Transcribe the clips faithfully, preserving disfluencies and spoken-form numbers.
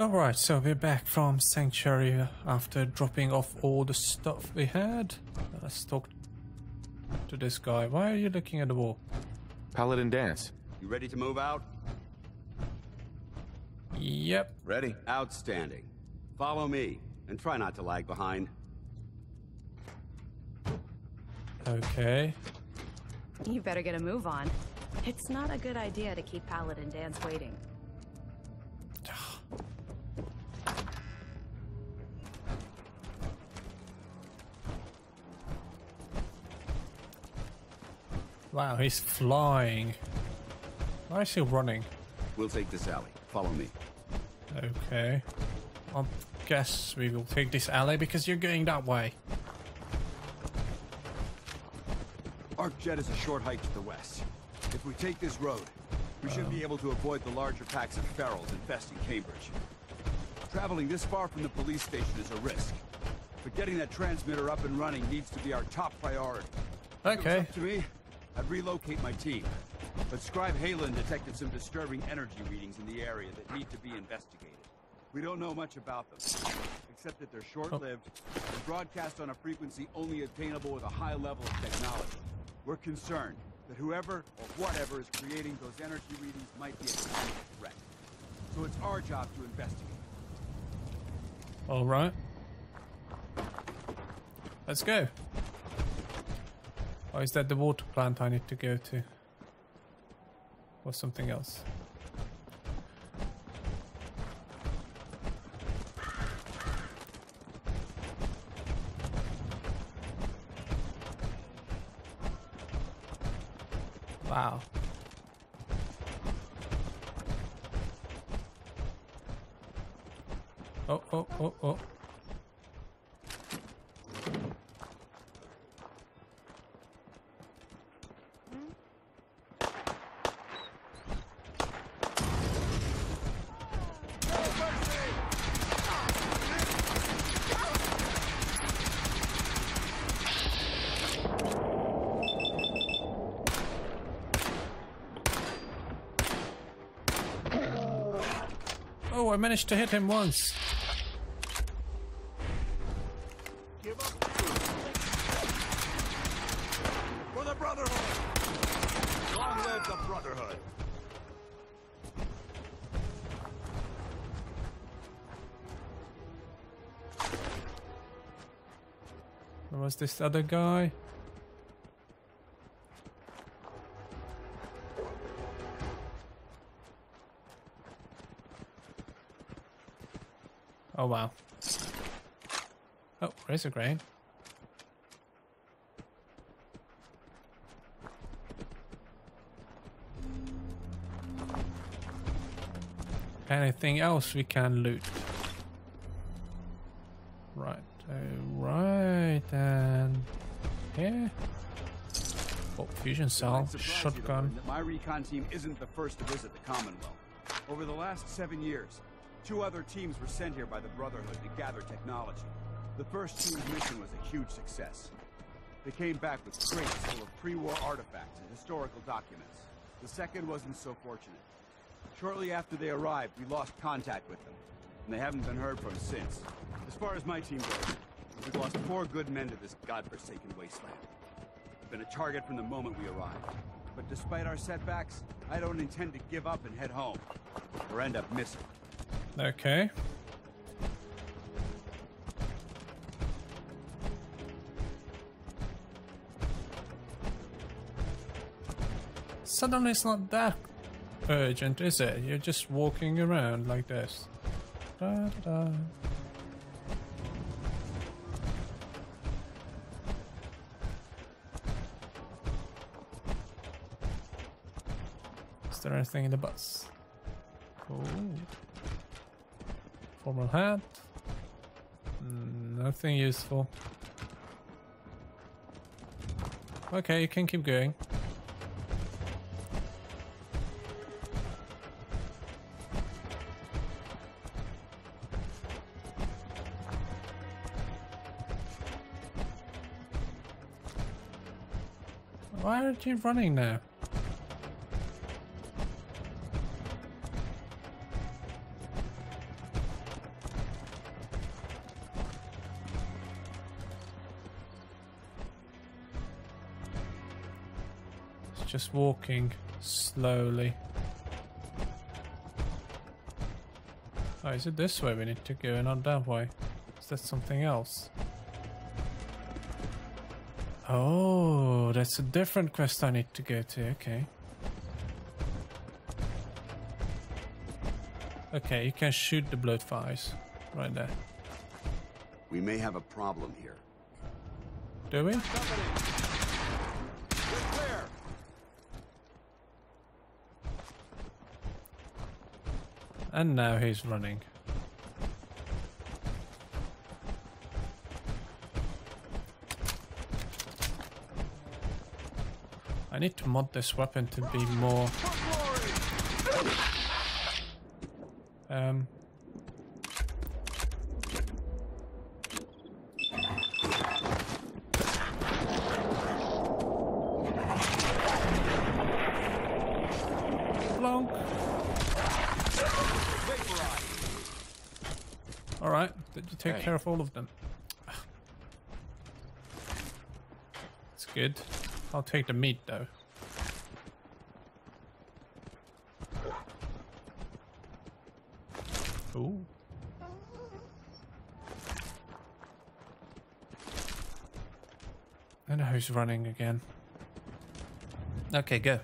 Alright, so we're back from Sanctuary after dropping off all the stuff we had. Let's talk to this guy. Why are you looking at the wall? Paladin Danse. You ready to move out? Yep. Ready. Outstanding. Follow me, and try not to lag behind. Okay. You better get a move on. It's not a good idea to keep Paladin Danse waiting. Wow, he's flying. Why is he running? We'll take this alley. Follow me. Okay. I guess we will take this alley because you're going that way. ArcJet is a short hike to the west. If we take this road, we um. should be able to avoid the larger packs of ferals infesting Cambridge. Traveling this far from the police station is a risk, but getting that transmitter up and running needs to be our top priority. Okay. Up to me, I'd relocate my team, but Scribe Halen detected some disturbing energy readings in the area that need to be investigated. We don't know much about them, except that they're short-lived oh. and broadcast on a frequency only attainable with a high level of technology. We're concerned that whoever or whatever is creating those energy readings might be a threat, so it's our job to investigate. All right. Let's go. Oh, is that the water plant I need to go to? Or something else? Wow. Oh, oh, oh, oh. I managed to hit him once. Give up for the Brotherhood. Long live the Brotherhood. Where was this other guy? Oh wow. Oh, razor grain. Anything else we can loot? Right, alright then. Here. Oh, fusion cell, shotgun. My recon team isn't the first to visit the Commonwealth. Over the last seven years, two other teams were sent here by the Brotherhood to gather technology. The first team's mission was a huge success. They came back with crates full of pre-war artifacts and historical documents. The second wasn't so fortunate. Shortly after they arrived, we lost contact with them, and they haven't been heard from since. As far as my team goes, we've lost four good men to this godforsaken wasteland. We've been a target from the moment we arrived. But despite our setbacks, I don't intend to give up and head home, or end up missing. Okay. Suddenly it's not that urgent, is it? You're just walking around like this. Da, da. Is there anything in the bus? Oh. Formal hat. Nothing useful. Okay, you can keep going. Why aren't you running now? Just walking slowly. Oh, is it this way we need to go and not that way? Is that something else? Oh, that's a different quest I need to go to, okay. Okay, you can shoot the bloatflies right there. We may have a problem here. Do we? And now he's running. I need to mod this weapon to be more... Um... Take hey. care of all of them. It's good. I'll take the meat though. Ooh. I know who's running again. Okay, go.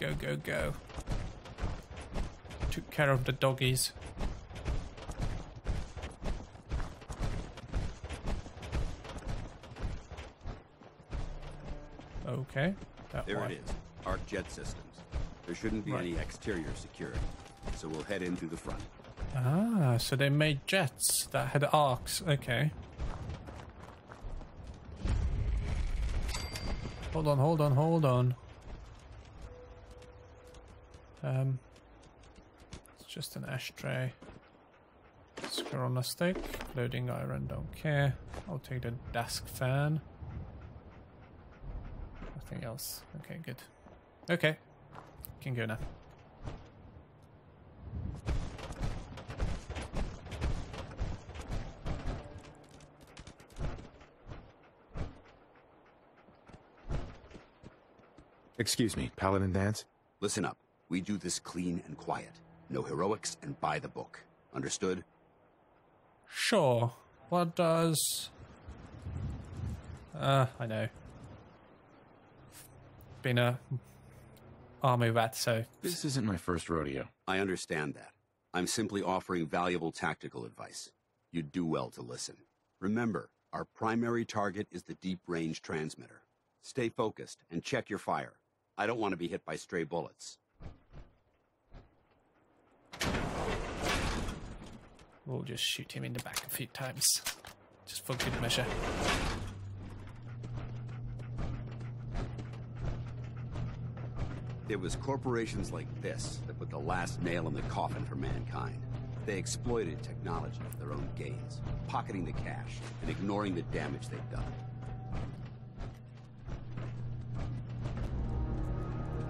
Go, go, go. Took care of the doggies. Okay, that there one. It is. ArcJet Systems. There shouldn't be right. any exterior security, so we'll head in through the front. Ah, so they made jets that had arcs. Okay. Hold on, hold on, hold on. Um, it's just an ashtray. Screw on a stick. Loading iron. Don't care. I'll take the desk fan. Nothing else. Okay, good. Okay, can go now. Excuse me, Paladin Danse? Listen up. We do this clean and quiet. No heroics and by the book. Understood? Sure. What does... Uh, I know. Been a army rat, so this isn't my first rodeo. I understand that. I'm simply offering valuable tactical advice. You'd do well to listen. Remember, our primary target is the deep range transmitter. Stay focused and check your fire. I don't want to be hit by stray bullets. We'll just shoot him in the back a few times, just for good measure. It was corporations like this that put the last nail in the coffin for mankind. They exploited technology for their own gains, pocketing the cash and ignoring the damage they've done.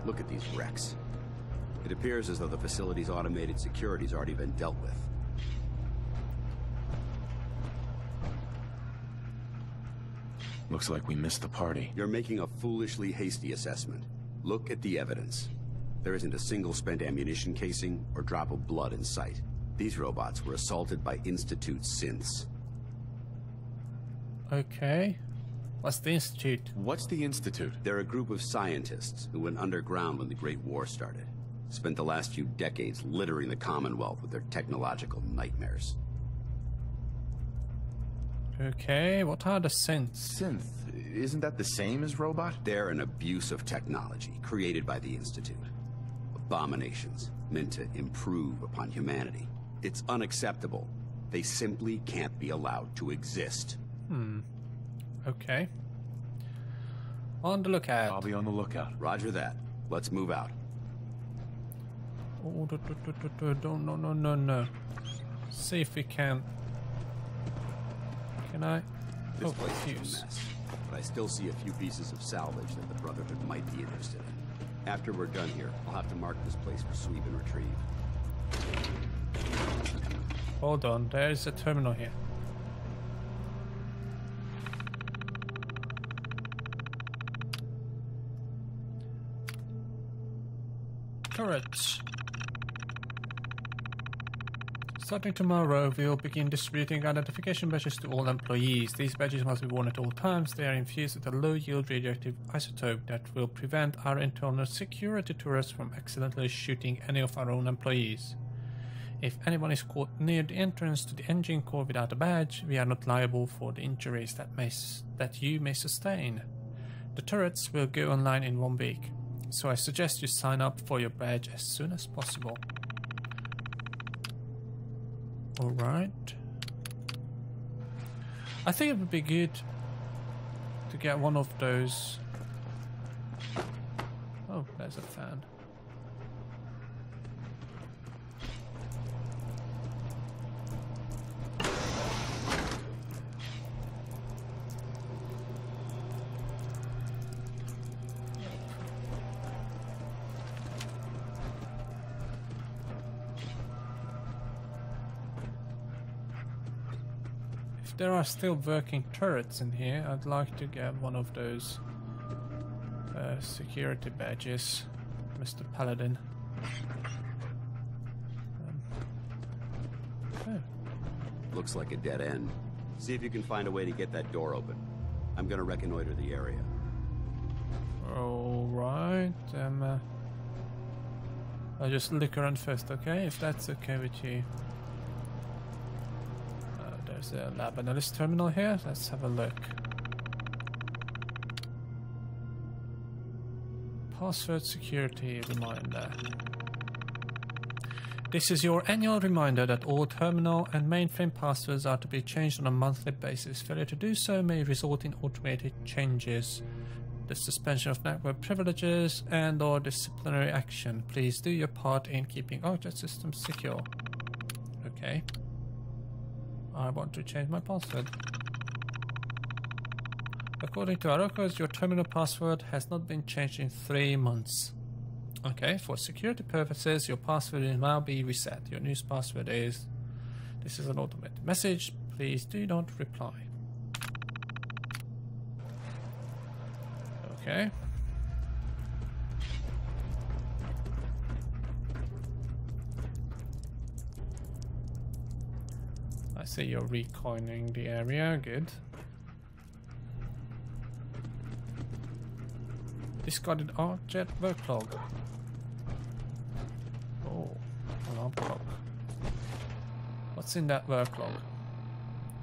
Look at these wrecks. It appears as though the facility's automated security's already been dealt with. Looks like we missed the party. You're making a foolishly hasty assessment. Look at the evidence. There isn't a single spent ammunition casing or drop of blood in sight. These robots were assaulted by Institute synths. Okay. What's the Institute? What's the Institute? They're a group of scientists who went underground when the Great War started. Spent the last few decades littering the Commonwealth with their technological nightmares. Okay, what are the synths? Synth, isn't that the same as robot? They're an abuse of technology created by the Institute. Abominations meant to improve upon humanity. It's unacceptable. They simply can't be allowed to exist. Hmm. Okay. On the lookout. I'll be on the lookout. Roger that. Let's move out. Oh, do, do, do, do, do. No, no, no, no. See if we can... Can I? This oh, place is a mess, but I still see a few pieces of salvage that the Brotherhood might be interested in. After we're done here, I'll have to mark this place for sweep and retrieve. Hold on, there is a terminal here. Courage. Starting tomorrow, we will begin distributing identification badges to all employees. These badges must be worn at all times. They are infused with a low-yield radioactive isotope that will prevent our internal security tourists from accidentally shooting any of our own employees. If anyone is caught near the entrance to the engine core without a badge, we are not liable for the injuries that may that you may sustain. The turrets will go online in one week, so I suggest you sign up for your badge as soon as possible. Alright. I think it would be good to get one of those. Oh, there's a fan. There are still working turrets in here. I'd like to get one of those uh, security badges, Mister Paladin. Um, yeah. Looks like a dead end. See if you can find a way to get that door open. I'm gonna reconnoiter the area. Alright, um, uh, I'll just look around first, okay? If that's okay with you. There's a lab analyst terminal here. Let's have a look. Password security reminder. This is your annual reminder that all terminal and mainframe passwords are to be changed on a monthly basis. Failure to do so may result in automated changes, the suspension of network privileges, and or disciplinary action. Please do your part in keeping ArcJet Systems secure. Okay. I want to change my password. According to our records, your terminal password has not been changed in three months. Okay, for security purposes, your password will now be reset. Your new password is... This is an automated message. Please do not reply. Okay. So you're recoining the area, good. Discarded ArcJet worklog. Oh, alarm clock. What's in that worklog?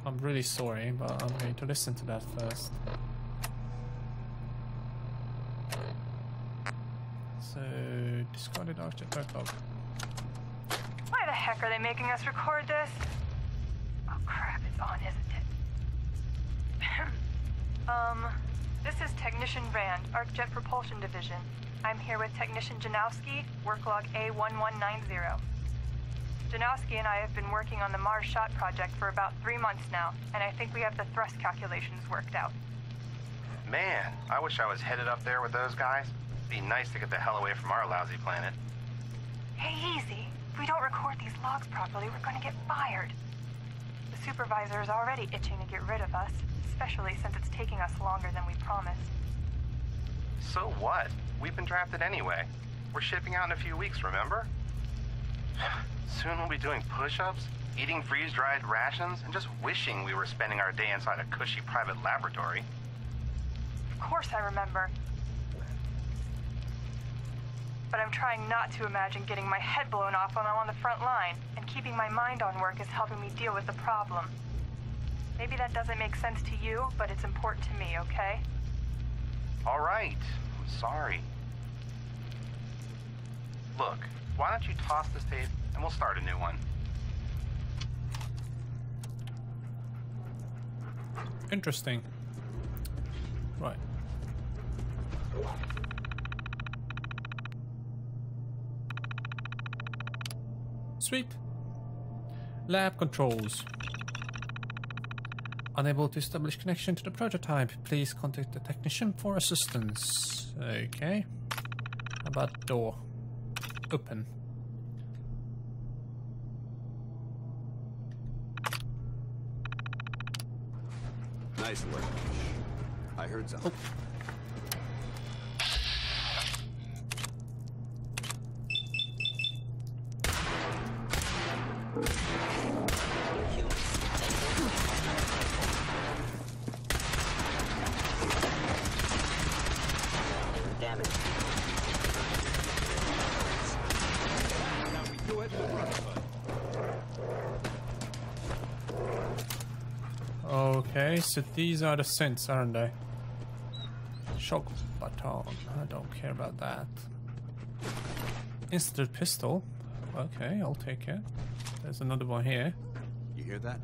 I'm really sorry, but I'm going to listen to that first. So, discarded ArcJet worklog. Why the heck are they making us record this? Crap, it's on, isn't it? um, this is Technician Rand, ArcJet Propulsion Division. I'm here with Technician Janowski, worklog A one one nine zero. Janowski and I have been working on the Mars Shot project for about three months now, and I think we have the thrust calculations worked out. Man, I wish I was headed up there with those guys. It'd be nice to get the hell away from our lousy planet. Hey, easy. If we don't record these logs properly, we're gonna get fired. Supervisor is already itching to get rid of us, especially since it's taking us longer than we promised. So what? We've been drafted anyway. We're shipping out in a few weeks, remember? Soon we'll be doing push-ups, eating freeze-dried rations, and just wishing we were spending our day inside a cushy private laboratory. Of course I remember. But I'm trying not to imagine getting my head blown off when I'm on the front line, and keeping my mind on work is helping me deal with the problem. Maybe that doesn't make sense to you, but it's important to me, okay? All right. I'm sorry. Look, why don't you toss this tape, and we'll start a new one. Interesting. Right. Sweet. Lab controls. Unable to establish connection to the prototype. Please contact the technician for assistance. Okay. How about door? Open. Nice work. I heard something. Oh. Okay, so these are the synths, aren't they? Shock baton. I don't care about that. Instant pistol. Okay, I'll take it. There's another one here. You hear that?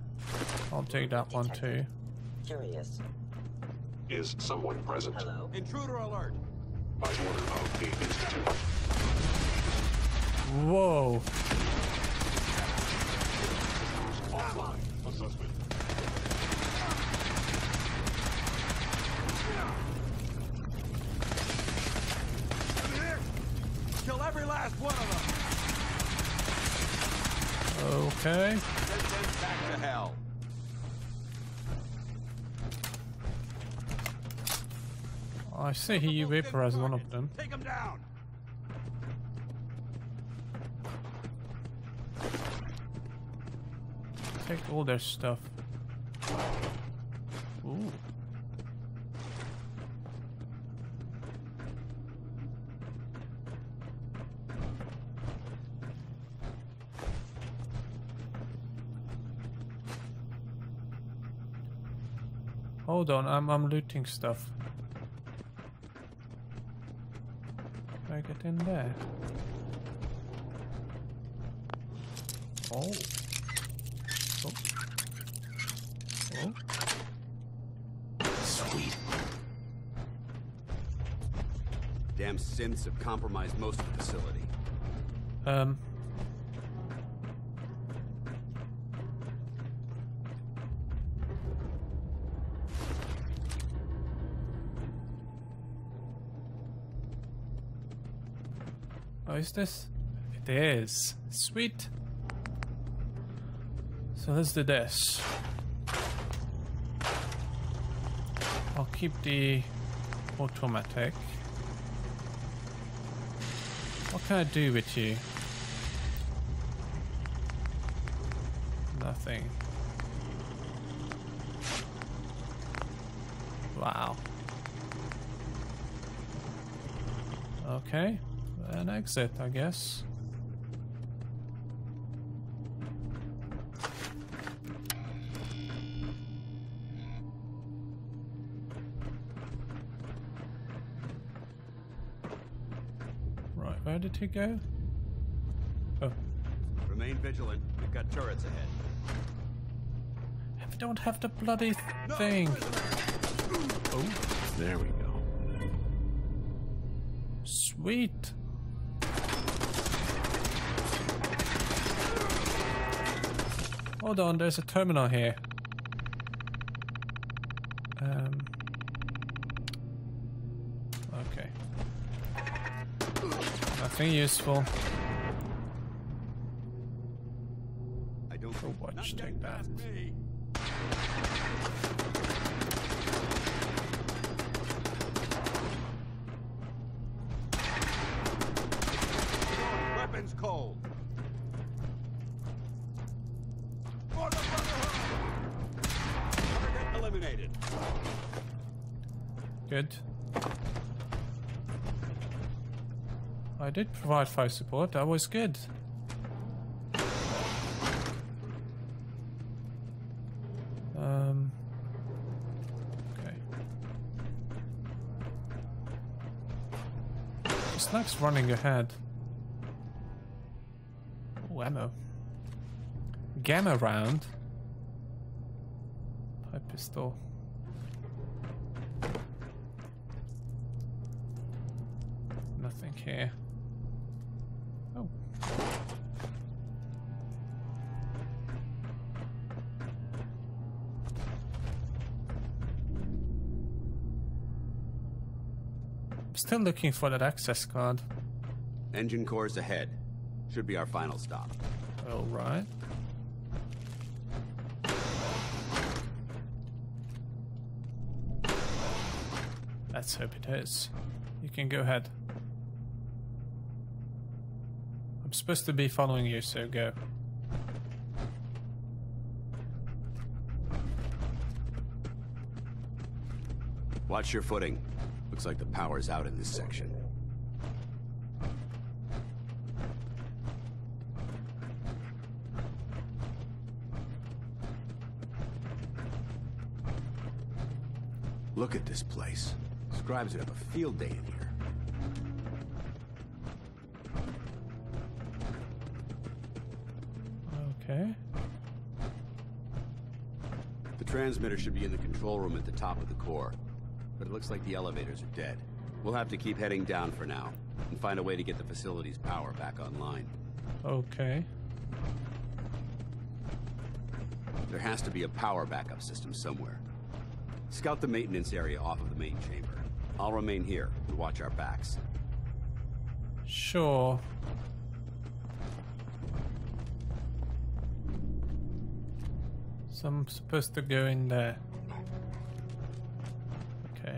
I'll take that one too. Curious. Is someone present? Hello. Intruder alert. By order of the Institute. Whoa. Online assessment. Kill every last one of them. Okay. Send them back to hell. I see he vaporized one of them. Take him down. Take all their stuff. Ooh. Hold on, I'm I'm looting stuff. Can I get in there? Oh. Oh. Oh. Sweet. Damn synths have compromised most of the facility. Um. Oh, is this? It is. Sweet. So let's do this. I'll keep the automatic. What can I do with you? Nothing. Wow. Okay. An exit, I guess. Where did he go? Oh. Remain vigilant. We've got turrets ahead. I don't have the bloody thing. Oh, there we go. Sweet. Hold on, there's a terminal here. Um. Okay. Nothing useful. I don't know what to take that. Weapons cold. For the Brotherhood. Eliminated. Good. I did provide fire support, that was good. Um, okay. The snack's running ahead. Oh, ammo. Gamma round. Pipe pistol. Nothing here. Still looking for that access card. Engine cores ahead. Should be our final stop. All right. Let's hope it is. You can go ahead. I'm supposed to be following you, so go. Watch your footing. Looks like the power's out in this section. Look at this place. Scribes would have a field day in here. Okay. The transmitter should be in the control room at the top of the core, but it looks like the elevators are dead. We'll have to keep heading down for now and find a way to get the facility's power back online. Okay. There has to be a power backup system somewhere. Scout the maintenance area off of the main chamber. I'll remain here and watch our backs. Sure. So I'm supposed to go in there. Okay.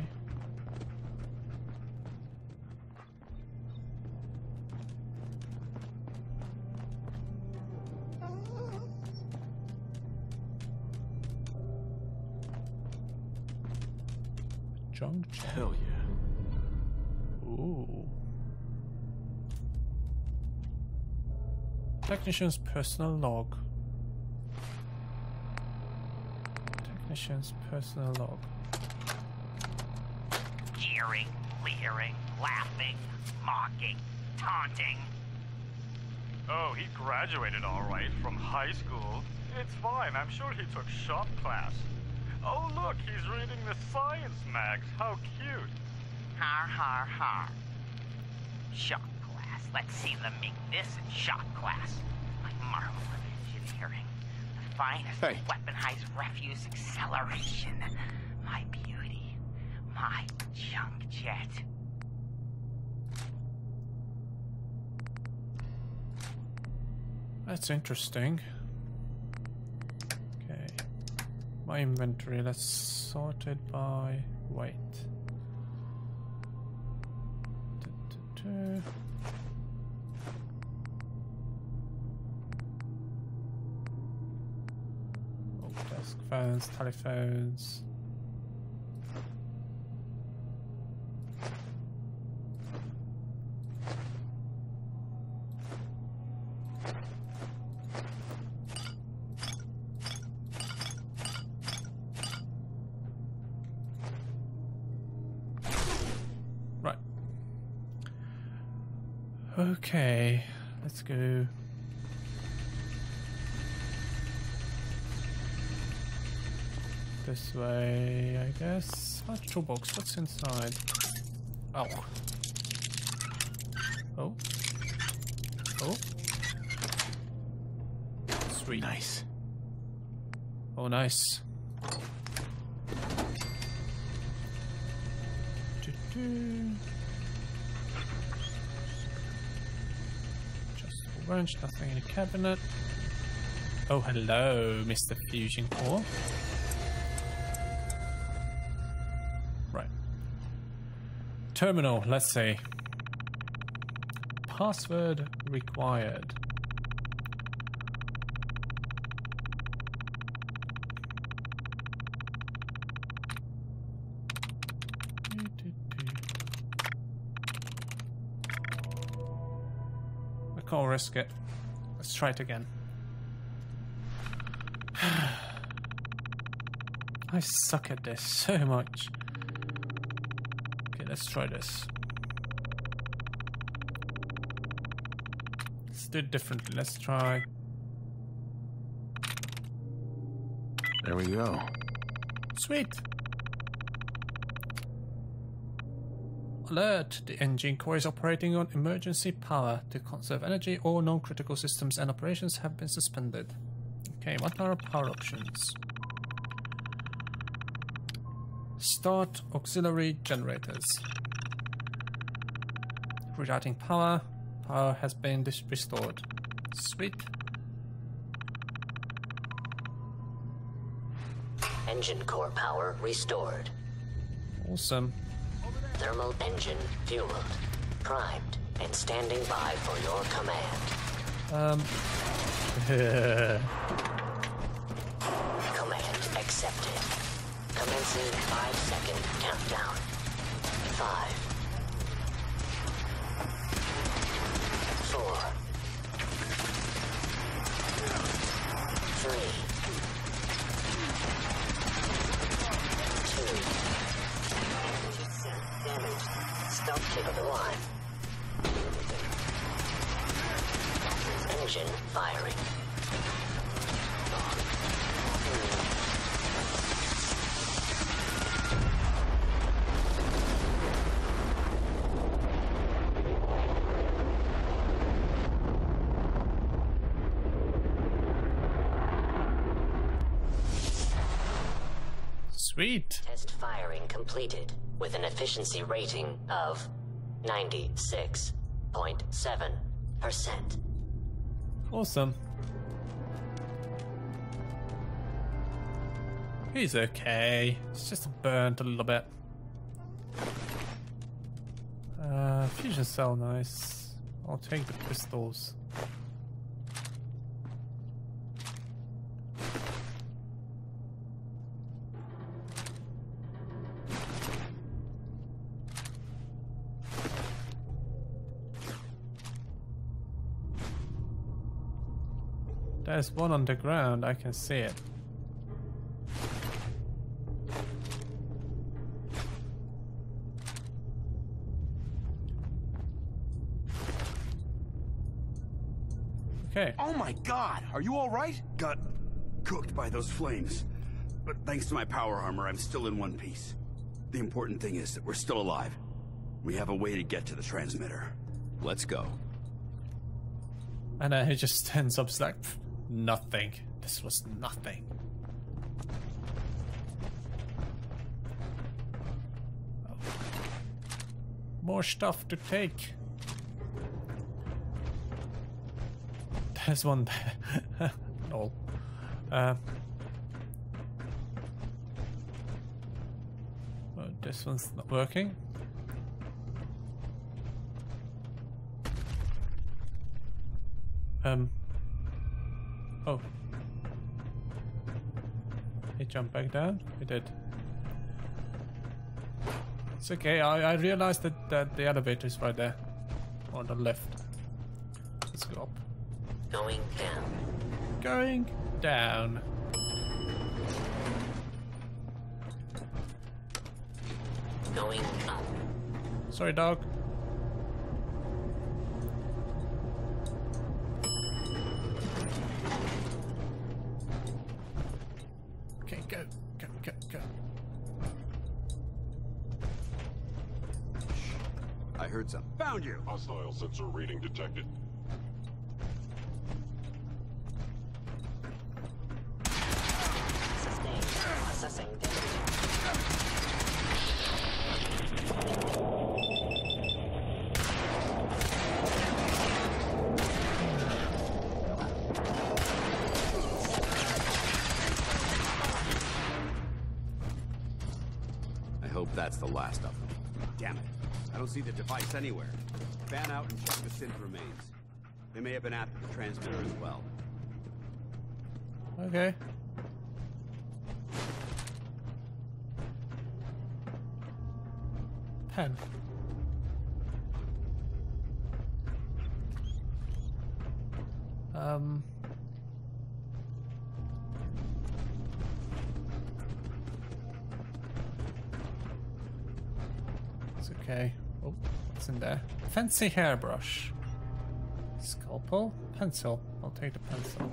Hell yeah. Ooh. Technician's personal log. Technician's personal log. Jeering, leering, laughing, mocking, taunting. Oh, he graduated all right from high school. It's fine, I'm sure he took shop class. Oh look, he's reading the science mags. How cute. Har har har. Shock class. Let's see them make this in shock class. A marvel of engineering. The finest hey. Weaponized refuse acceleration. My beauty. My junk jet. That's interesting. My inventory, that's sorted by weight. Du, du, du. Oh, desk phones, telephones. Okay, let's go. This way, I guess. Oh, toolbox, what's inside? Oh. Oh. Oh. Sweet. Nice. Oh, nice. Doo-doo. Nothing in the cabinet. Oh, hello, Mister Fusion Core. Right. Terminal, let's see. Password required. Can't risk it. Let's try it again. I suck at this so much. Okay, let's try this. Let's do it differently. Let's try. There we go. Sweet. Alert! The engine core is operating on emergency power. To conserve energy, all non-critical systems and operations have been suspended. Okay, what are our power options? Start auxiliary generators. Rerouting power. Power has been restored. Sweet. Engine core power restored. Awesome. Thermal engine fueled, primed, and standing by for your command. Um. Command accepted. Commencing five second countdown. Five. Four. Three. Two. Keep up the line. Engine firing. Sweet. Test firing completed with an efficiency rating of ninety-six point seven percent. Awesome. He's okay. It's just burnt a little bit. Uh, fusion cell, nice. I'll take the pistols. There's one on the ground, I can see it. Okay. Oh my god, are you alright? Got cooked by those flames. But thanks to my power armor, I'm still in one piece. The important thing is that we're still alive. We have a way to get to the transmitter. Let's go. And then he just stands up, like, nothing. This was nothing. Oh. More stuff to take. There's one there. No. Uh, well, this one's not working. Um. Oh, he jumped back down? He did. It's okay, I, I realized that, that the elevator is right there. On the left. Let's go up. Going down. Going down. Going up. Sorry, dog. You. Hostile sensor reading detected. Sustained. Processing damage. I hope that's the last of them. Damn it. I don't see the device anywhere. Fan out and check the synth remains. They may have been after the transmitter as well. Okay. Pen. Um. It's okay. Oh, what's in there? Fancy hairbrush. Scalpel? Pencil. I'll take the pencil.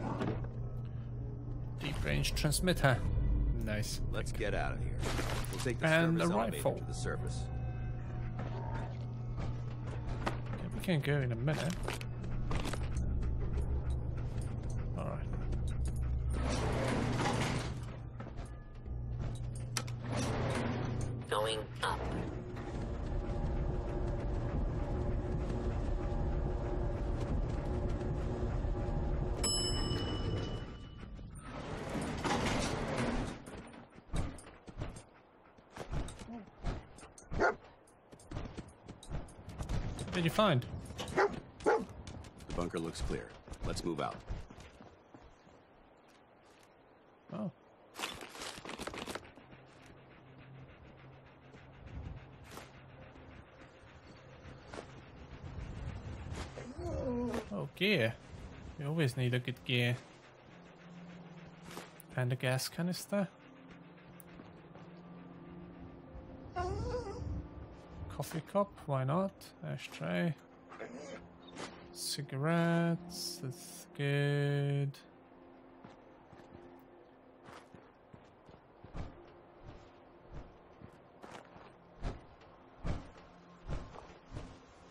Deep range transmitter. Nice. Let's get out of here. We'll take the and service elevator to the surface. Okay, we can go in a minute. Alright. Going up. What did you find? The bunker looks clear. Let's move out. Oh. Oh, gear. You always need a good gear. And a gas canister. coffee cup, why not? Ashtray. Cigarettes, that's good.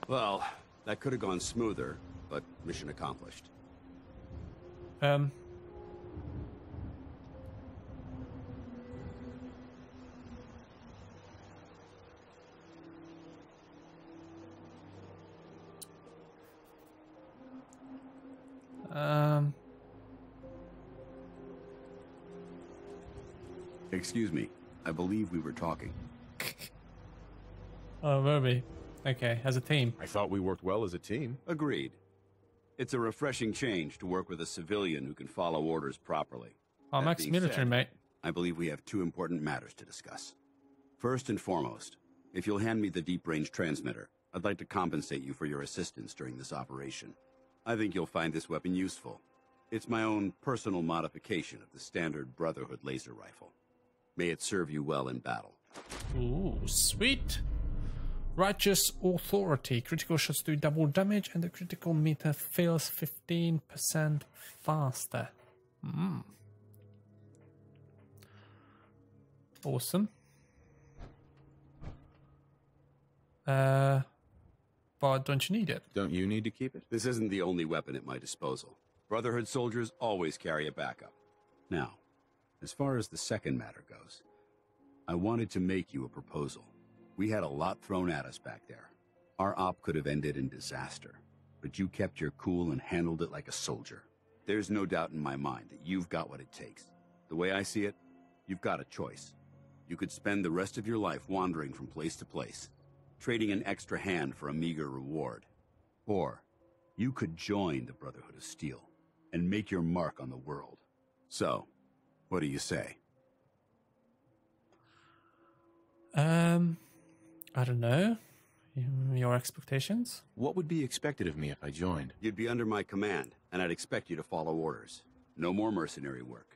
Well, that could have gone smoother, but mission accomplished. Um. Um. Excuse me. I believe we were talking. Oh, were we? Okay, as a team. I thought we worked well as a team. Agreed. It's a refreshing change to work with a civilian who can follow orders properly. Oh, I'm ex-military, mate. I believe we have two important matters to discuss. First and foremost, if you'll hand me the deep-range transmitter, I'd like to compensate you for your assistance during this operation. I think you'll find this weapon useful. It's my own personal modification of the standard Brotherhood laser rifle. May it serve you well in battle. Ooh, sweet! Righteous Authority. Critical shots do double damage and the critical meter fails fifteen percent faster. Mm. Awesome. Uh, but don't you need it? Don't you need to keep it? This isn't the only weapon at my disposal. Brotherhood soldiers always carry a backup. Now, as far as the second matter goes, I wanted to make you a proposal. We had a lot thrown at us back there. Our op could have ended in disaster, but you kept your cool and handled it like a soldier. There's no doubt in my mind that you've got what it takes. The way I see it, you've got a choice. You could spend the rest of your life wandering from place to place, trading an extra hand for a meager reward. Or you could join the Brotherhood of Steel and make your mark on the world. So, what do you say? Um... I don't know. Your expectations? What would be expected of me if I joined? You'd be under my command, and I'd expect you to follow orders. No more mercenary work.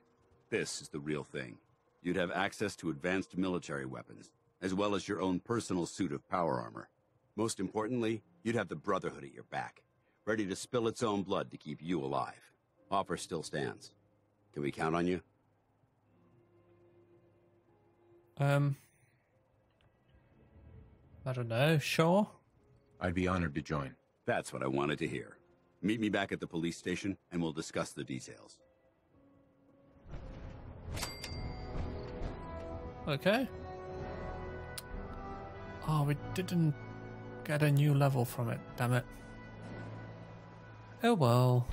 This is the real thing. You'd have access to advanced military weapons, as well as your own personal suit of power armor. Most importantly, you'd have the Brotherhood at your back, ready to spill its own blood to keep you alive. Offer still stands. Can we count on you? Um... I don't know, sure? I'd be honored to join. That's what I wanted to hear. Meet me back at the police station, and we'll discuss the details. Okay. Oh, we didn't get a new level from it, damn it. Oh well.